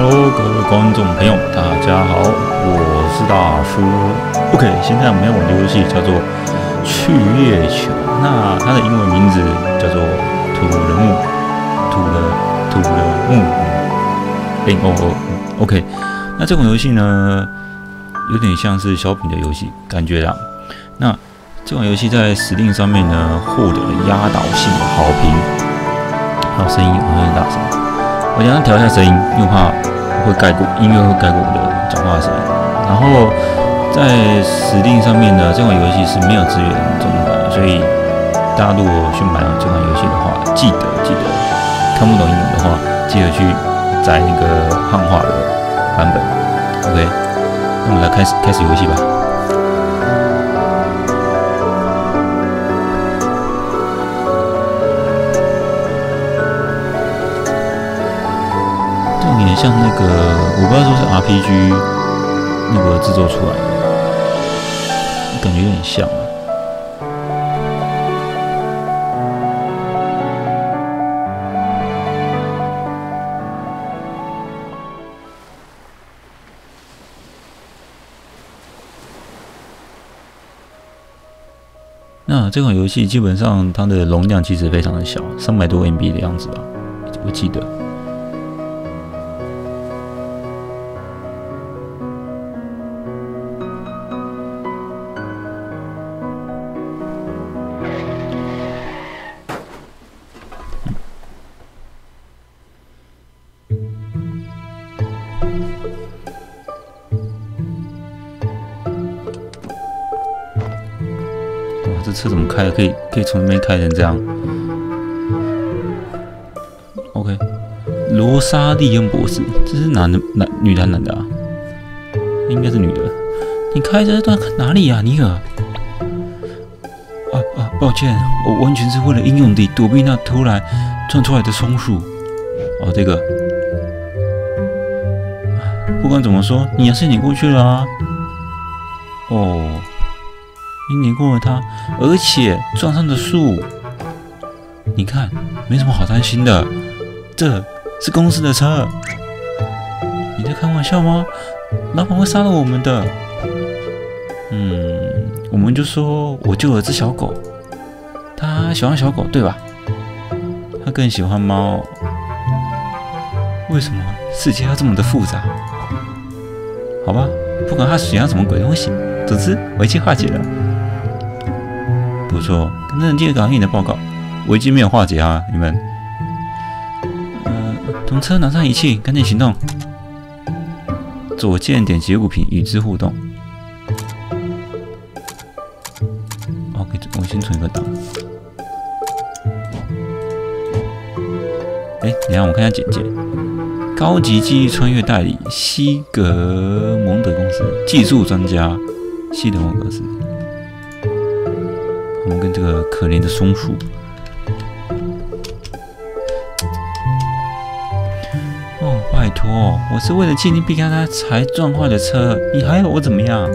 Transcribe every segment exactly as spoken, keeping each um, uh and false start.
Hello， 各位观众朋友，大家好，我是大叔。OK， 现在我们要玩的游戏叫做去月球，那它的英文名字叫做土人木，土人土人木零哦哦。OK， 那这款游戏呢，有点像是小品的游戏感觉啦。那这款游戏在Steam上面呢，获得了压倒性的好评。还有声音我很大声。 我想调一下声音，因为怕会盖过音乐会盖过我的讲话的声音。然后在Steam上面呢，这款游戏是没有支援中文版，所以大家如果去买这款游戏的话，记得记得看不懂英文的话，记得去载那个汉化的版本。OK， 那我们来开始开始游戏吧。很像那个，我不知道说是 R P G 那个制作出来的，感觉有点像啊。那这款游戏基本上它的容量其实非常的小，三百多 M B 的样子吧，我记得。 这车怎么开？可以可以从那边开成这样。OK， 罗莎莉恩博士，这是男的男女的男的啊？应该是女的。你开这段哪里啊，尼尔？啊啊，抱歉，我完全是为了英勇地躲避那突然窜出来的松鼠。哦，这个。不管怎么说，你还是碾过去了啊。哦。 你碾过了它，而且撞上了树。你看，没什么好担心的，这是公司的车。你在开玩笑吗？老板会杀了我们的。嗯，我们就说我救了只小狗，他喜欢小狗对吧？他更喜欢猫。为什么世界要这么的复杂？好吧，不管他喜欢什么鬼东西，总之我已经化解了。 不错，那人记得赶紧的报告，危机没有化解啊，你们。呃，从车拿上仪器，赶紧行动。左键点击物品与之互动。OK， 我先存一个档。哎，等下我看一下简介。高级记忆穿越代理，西格蒙德公司技术专家，西德蒙德公司。 我们跟这个可怜的松鼠，哦，拜托，我是为了尽力避开它才撞坏的车，你还要我怎么样？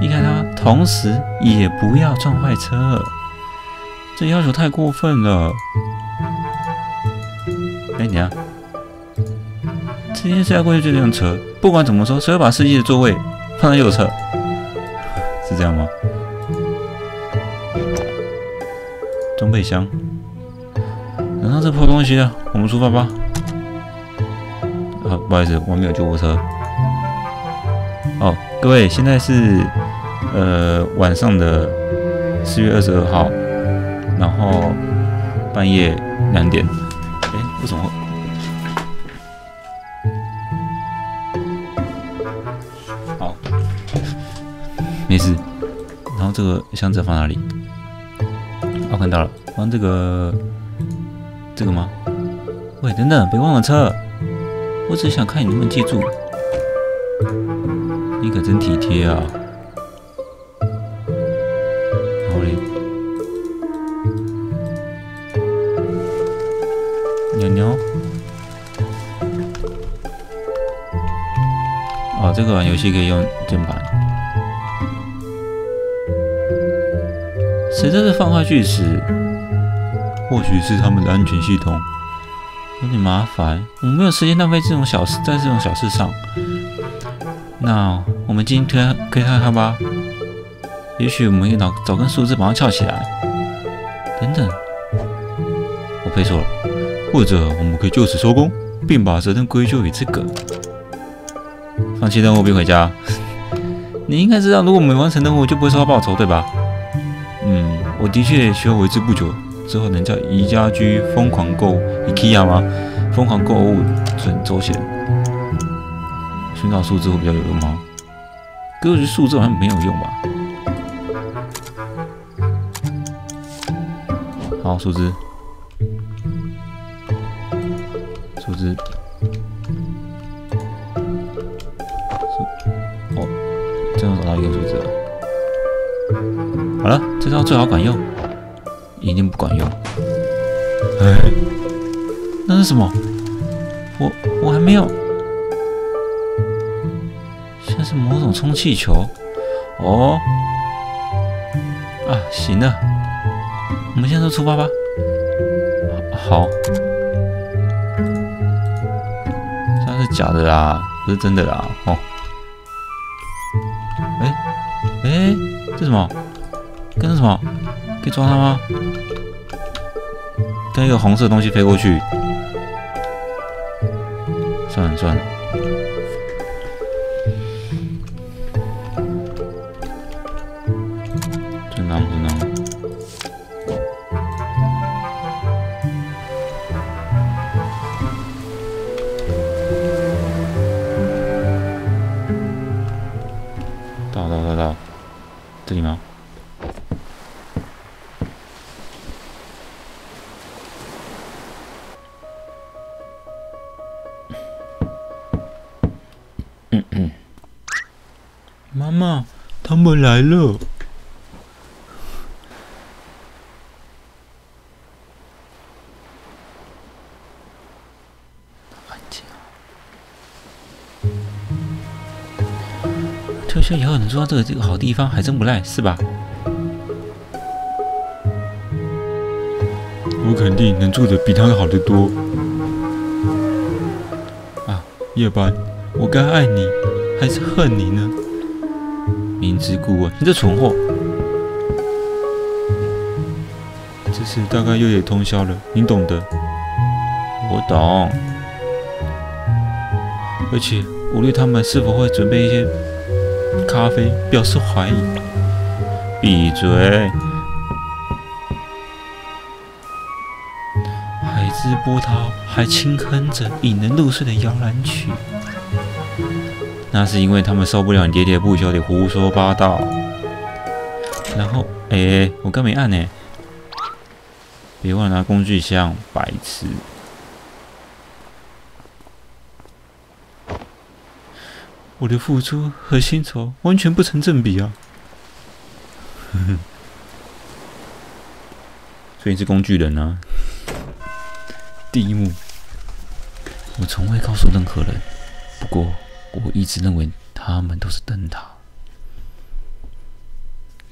避开它，同时也不要撞坏车，这要求太过分了。哎，你啊，这件事要过去就用车，不管怎么说，谁会把司机的座位放在右侧？是这样吗？ 装备箱，拿上这破东西了，我们出发吧。啊，不好意思，我没有救护车。哦，各位，现在是呃晚上的四月二十二号，然后半夜两点。哎，为什么会？好，没事。然后这个箱子放哪里？ 我、哦、看到了，放这个，这个吗？喂，等等，别忘了车！我只想看你能不能记住。你可真体贴啊！然后嘞，鸟鸟。哦，这个游戏可以用键盘。 谁在这放块巨石？或许是他们的安全系统。有点麻烦，我没有时间浪费这种小事，在这种小事上。那我们今天可以看看吧，也许我们可以找找根树枝把它翘起来。等等，我配错了，或者我们可以就此收工，并把责任归咎于这个。放弃任务并回家。你应该知道，如果我们完成任务，就不会受到报酬，对吧？嗯，我的确学为之不久。 之后能叫宜家居疯狂购 IKEA 吗？疯狂购物准周险，寻找树枝会比较有用吗？可是树枝好像没有用吧？好，树枝，树枝，哦，真的找到一个树枝了。好了，这招最好管用。 一定不管用。哎，那是什么？我我还没有，像是某种充气球。哦，啊，行了，我们现在就出发吧。好，这是假的啦，不是真的啦。哦，哎哎，这什么？跟着什么？ 可以抓它吗？跟一个红色的东西飞过去，算了算了。真难不难？到到到到，这里吗？ 妈妈，他们来了。安静啊！退休以后能住到这个这个好地方，还真不赖，是吧？我肯定能住的比他好得多。啊，夜班，我该爱你还是恨你呢？ 明知故问，你这蠢货！这次大概又得通宵了，你懂的。我懂。而且我对他们是否会准备一些咖啡表示怀疑。闭嘴！海之波涛还轻哼着引人入睡的摇篮曲。 那是因为他们受不了你喋喋不休的胡说八道。然后，哎、欸，我刚没按呢、欸，别忘了拿工具箱，白痴。我的付出和薪酬完全不成正比啊！呵呵，所以你是工具人啊。第一幕，我从未告诉任何人，不过。 我一直认为他们都是灯塔，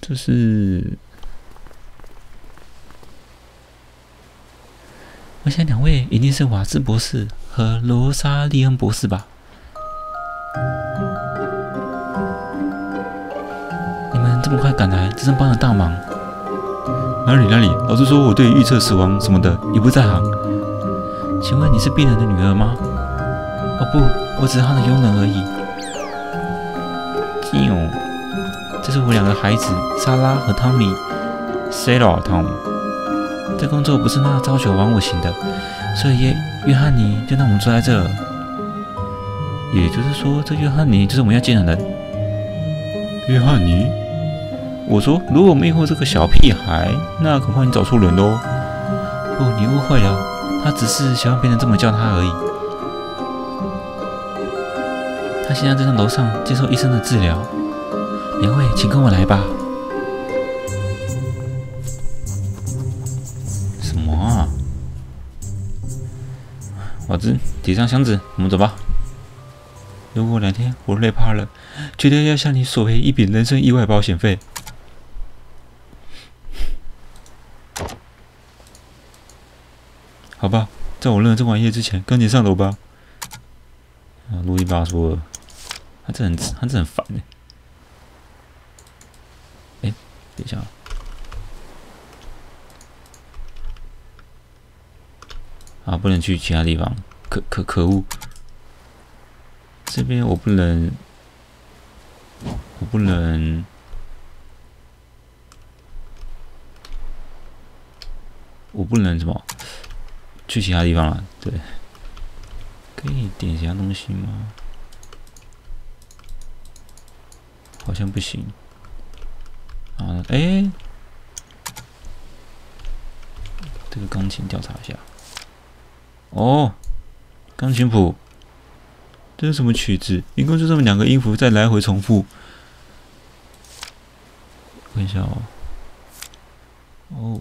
这是。我想两位一定是瓦兹博士和罗莎莉恩博士吧？你们这么快赶来，真是帮了大忙。哪里哪里，老实说，我对预测死亡什么的也不在行。请问你是病人的女儿吗？哦不。 我只是他的佣人而已。这是我两个孩子莎拉和汤米 ，Sarah 汤姆。这工作不是那朝九晚五型的，所以约翰尼就让我们住在这了。也就是说，这约翰尼就是我们要见的人。约翰尼，我说，如果我们迷惑这个小屁孩，那恐怕你找错人喽。不，你误会了，他只是想让别人这么叫他而已。 他现在正在楼上接受医生的治疗。两位，请跟我来吧。什么啊？瓦兹，提上箱子，我们走吧。如果哪天我累趴了，绝对要向你索赔一笔人身意外保险费。好吧，在我扔了这玩意之前，赶紧上楼吧。啊，路易巴说了，他这很他这很烦哎、欸。哎、欸，等一下。 啊，不能去其他地方，可可可恶！这边我不能，我不能，我不能什么？去其他地方了？对，可以点其他东西吗？好像不行。啊，哎、欸，这个钢琴调查一下。 哦，钢琴谱，这是什么曲子？一共就这么两个音符，再来回重复。看一下哦，哦，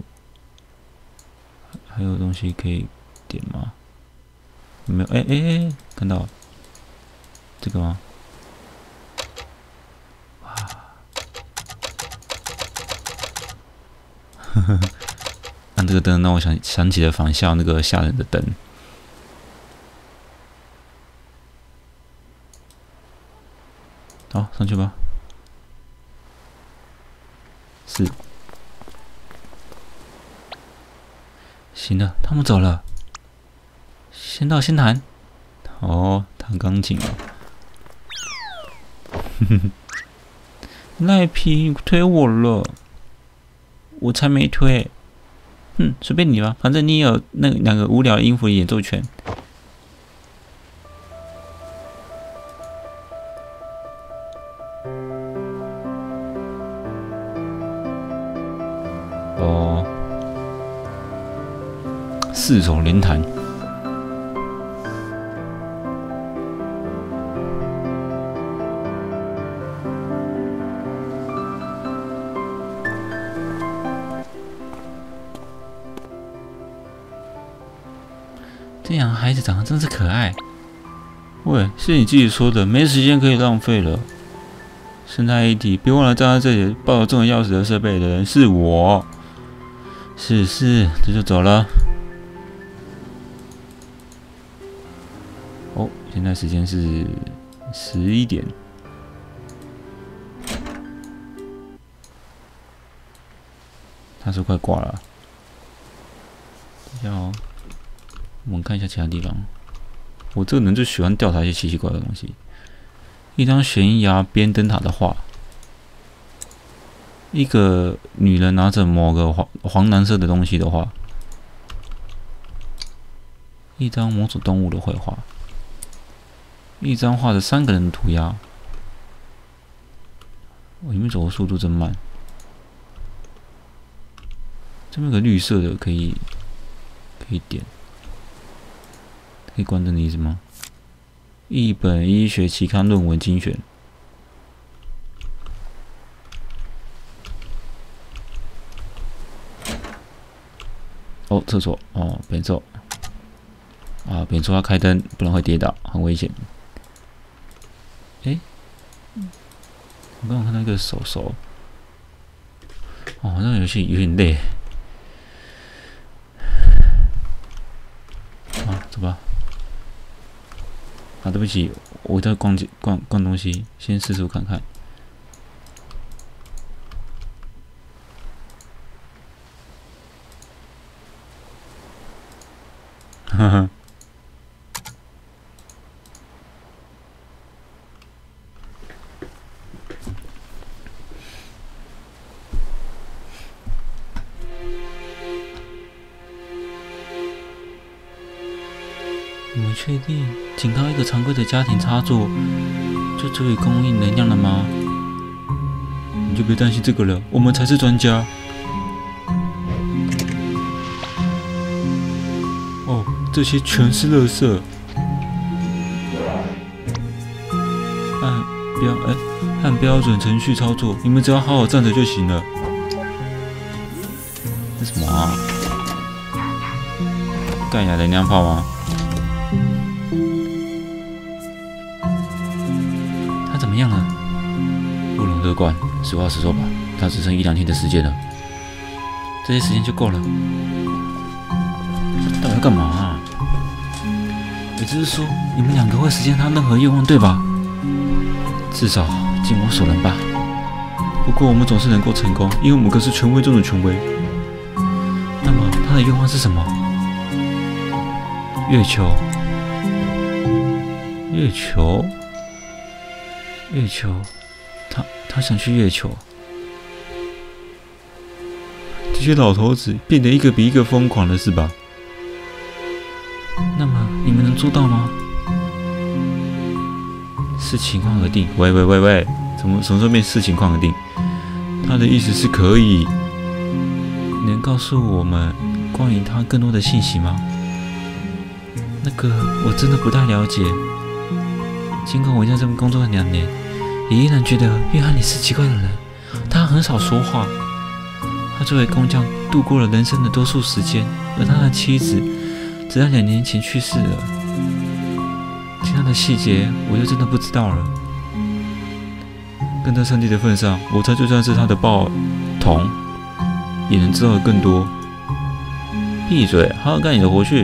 还有东西可以点吗？有没有？哎哎哎，看到了，这个吗？哇，呵呵，按这个灯让我想想起了仿效那个吓人的灯。 好，上去吧。是。行了，他们走了。先到先谈。哦，弹钢琴啊。哼哼。赖皮推我了，我才没推。哼，随便你吧，反正你也有那两个无聊的音符演奏权。 四手连弹，这两个孩子长得真是可爱。喂，是你自己说的，没时间可以浪费了。生态一体，别忘了站在这里抱着重要钥匙的设备的人是我。是是，这就走了。 哦，现在时间是十一点。他说快挂了，等一下哦，我们看一下其他地方。我这个人就喜欢调查一些奇奇怪怪的东西。一张悬崖边灯塔的画，一个女人拿着某个黄黄蓝色的东西的画，一张某种动物的绘画。 一张画着三个人的涂鸦，我里面走的速度真慢。这边有个绿色的，可以可以点，可以关灯的意思吗？一本医学期刊论文精选。哦，厕所哦，别走啊！别说要开灯，不然会跌倒，很危险。 哎，我刚刚看到一个手手，哦，这个游戏有点累。啊，走吧。啊，对不起，我在逛街逛逛东西，先试试看看。哈哈。 确定，仅靠一个常规的家庭插座就足以供应能量了吗？你就别担心这个了，我们才是专家。哦，这些全是垃圾。按标哎，按标准程序操作，你们只要好好站着就行了。这什么啊？盖亚能量炮吗？ 怎么样了？布隆德馆，实话实说吧，他只剩一两天的时间了，这些时间就够了。到底要干嘛啊？也就是说，你们两个会实现他任何愿望，对吧？至少尽我所能吧。不过我们总是能够成功，因为我们可是权威中的权威。那么他的愿望是什么？月球，月球，月球，他他想去月球。这些老头子变得一个比一个疯狂了，是吧？那么你们能做到吗？视情况而定。喂喂喂喂，怎么什么时候变视情况而定？他的意思是可以。能告诉我们关于他更多的信息吗？那个我真的不太了解。尽管我在这边工作了两年，也依然觉得约翰里是奇怪的人。他很少说话。他作为工匠度过了人生的多数时间，而他的妻子。直到两年前去世了，其他的细节我就真的不知道了。跟他上帝的份上，我猜就算是他的报童，也能知道的更多。闭嘴，好好干你的活去。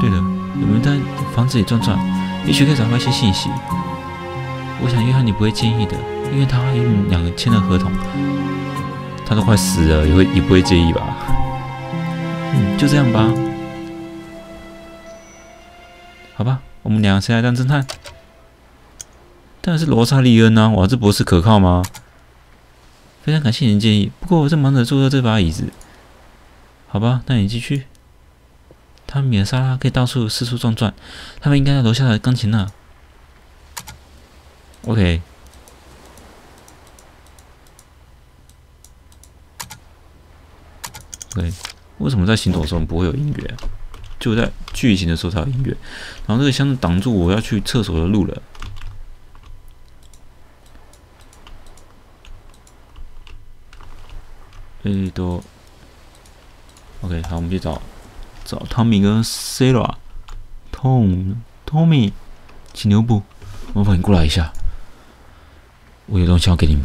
对了，你们在房子里转转，也许可以找到一些信息。我想约翰你不会介意的，因为他和你们两个签了合同，他都快死了，也会也不会介意吧？嗯，就这样吧。好吧，我们俩谁来当侦探？当然是罗莎莉恩啊！哇，这博士可靠吗？非常感谢您的建议，不过我正忙着做这把椅子。好吧，那你继续。汤米和莎拉可以到处四处转转，他们应该在楼下的钢琴那。OK。OK， 为什么在行走的时候不会有音乐啊？就在剧情的时候才有音乐，然后这个箱子挡住我要去厕所的路了。哎，都 ，OK， 好，我们去找找汤米跟 Sarah，Tom Tommy， 请留步，麻烦你过来一下，我有东西要给你们。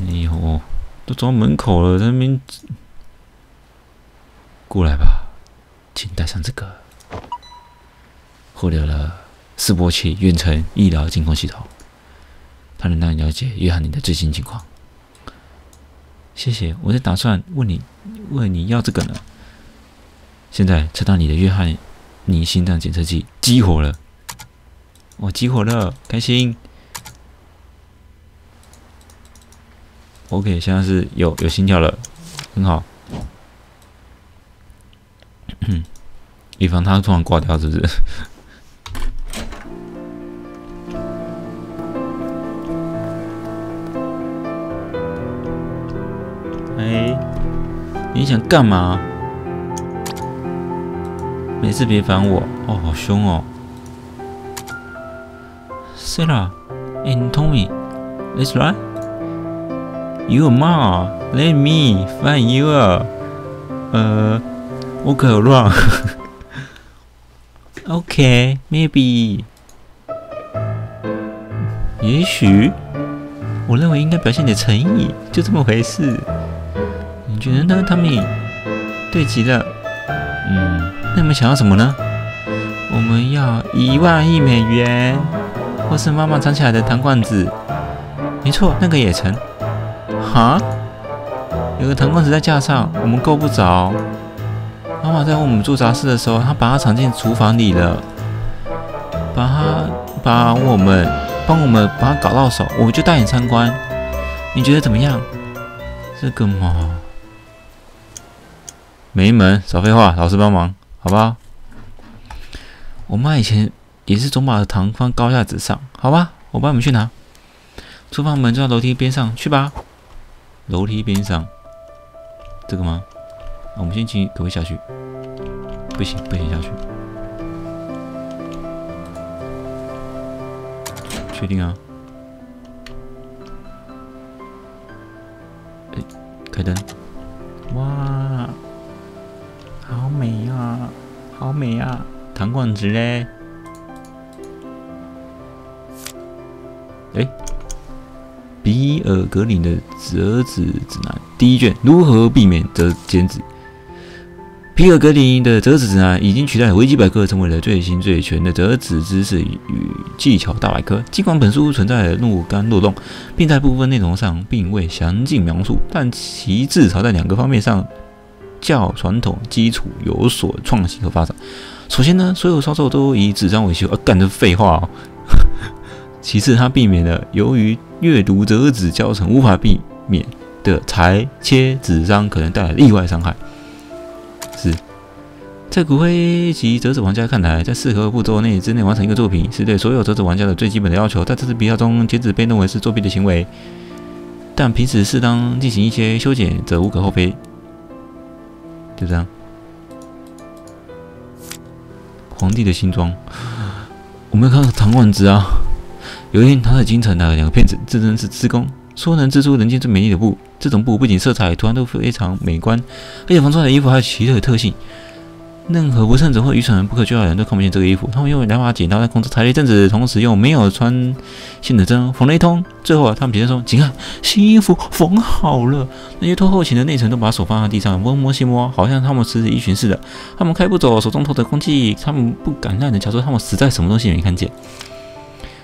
哎呦，都走到门口了，在那边过来吧。请带上这个，获得了示波器远程医疗监控系统，它能让你了解约翰你的最新情况。谢谢，我在打算问你问你要这个呢。现在测到你的约翰你心脏检测器激活了，我激活了，开心。OK， 现在是有有心跳了，很好。以防他突然挂掉，是不是？哎，你想干嘛？每次别烦我哦，好凶哦！Sarah and Tommy, that's right. You ma, let me find you. 呃，我可乱。Okay, maybe. 也许，我认为应该表现你的诚意，就这么回事。你觉得呢，汤米？对极了。嗯，那你们想要什么呢？我们要一万亿美元，或是妈妈藏起来的糖罐子。没错，那个也成。哈？有个糖罐子在架上，我们够不着。妈妈在为我们做杂事的时候，她把它藏进厨房里了，把它把我们帮我们把它搞到手，我就带你参观，你觉得怎么样？这个嘛，没门，少废话，老师帮忙，好吧？我妈以前也是总把糖放高架子上，好吧？我帮你们去拿，厨房门就在楼梯边上，去吧。楼梯边上，这个吗？我们先请，可不可以下去？不行，不行，下去。确定啊？哎，开灯！哇，好美啊，好美啊！糖罐子嘞？哎，比尔格林的折纸指南第一卷：如何避免折剪纸？皮尔格林的折纸指南已经取代维基百科，成为了最新最全的折纸知识与技巧大百科。尽管本书存在若干漏洞，并在部分内容上并未详尽描述，但其至少在两个方面上较传统基础有所创新和发展。首先呢，所有销售都以纸张维修，啊，干这废话哦。其次，它避免了由于阅读折纸教程无法避免的裁切纸张可能带来的意外伤害。 是在骨灰级折纸玩家看来，在适合步骤内之内完成一个作品，是对所有折纸玩家的最基本的要求。在这次比较中，截止被认为是作弊的行为，但平时适当进行一些修剪则无可厚非。就这样。皇帝的新装，我们要看到唐万之啊！有一天，他在京城的两个骗子自称是织工，说能织出人间最美丽的布。 这种布不仅色彩、图案都非常美观，而且缝出来的衣服还有奇特的特性。任何不慎者或愚蠢不可救药的人都看不见这个衣服。他们用两把剪刀在空中裁了一阵子，同时用没有穿线的针缝了一通。最后啊，他们急着说：“请看，新衣服缝好了！”那些拖后勤的内层都把手放在地上，东摸西摸，好像他们是一群似的。他们开不走，手中透着空气，他们不敢让人瞧出他们实在什么东西也没看见。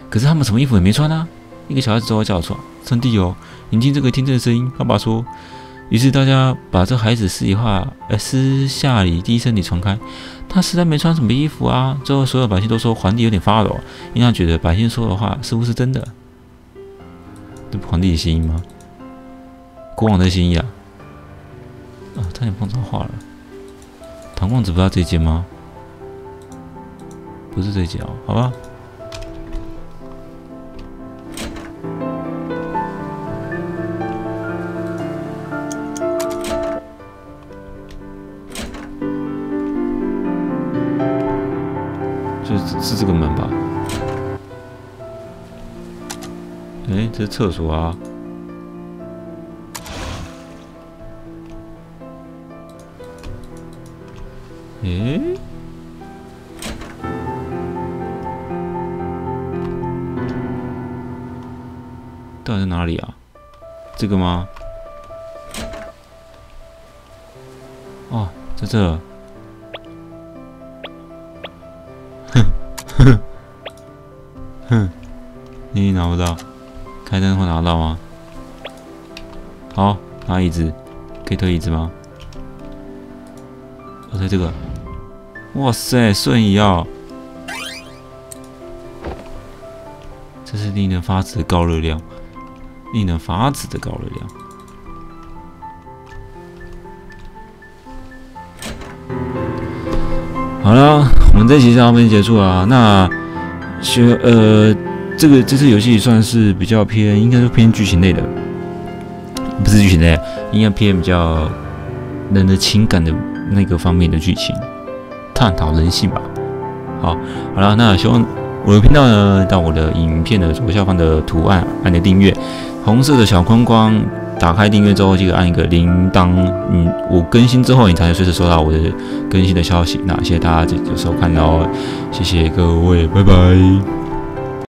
可是他们什么衣服也没穿啊！ 一个小孩子走到教室，上帝哦，你听这个听这个声音，爸爸说。于是大家把这孩子私底下，呃，私下里低声地传开。他实在没穿什么衣服啊。最后，所有百姓都说皇帝有点发抖，因为他觉得百姓说的话似乎是真的。这不皇帝的新衣吗？国王的新衣啊！啊，差点碰脏话了。唐公子不知道这件吗？不是这件哦，好吧。 是这个门吧？哎，这是厕所啊！哎，到底在哪里啊？这个吗？哦，在这儿。 哼，哼，你拿不到，开灯会拿到吗？好，拿椅子，可以推椅子吗？我推这个，哇塞，瞬移啊！这是令人发指的高热量，令人发指的高热量。 好了，我们这期到这边结束了。那学呃，这个这次游戏算是比较偏，应该说偏剧情类的，不是剧情类，应该偏比较人的情感的那个方面的剧情，探讨人性吧。好，好了，那希望我的频道呢，到我的影片的左下方的图案按个订阅，红色的小框框。 打开订阅之后，记得按一个铃铛，嗯，我更新之后，你才能随时收到我的更新的消息。那谢谢大家这次收看，然后谢谢各位，拜拜。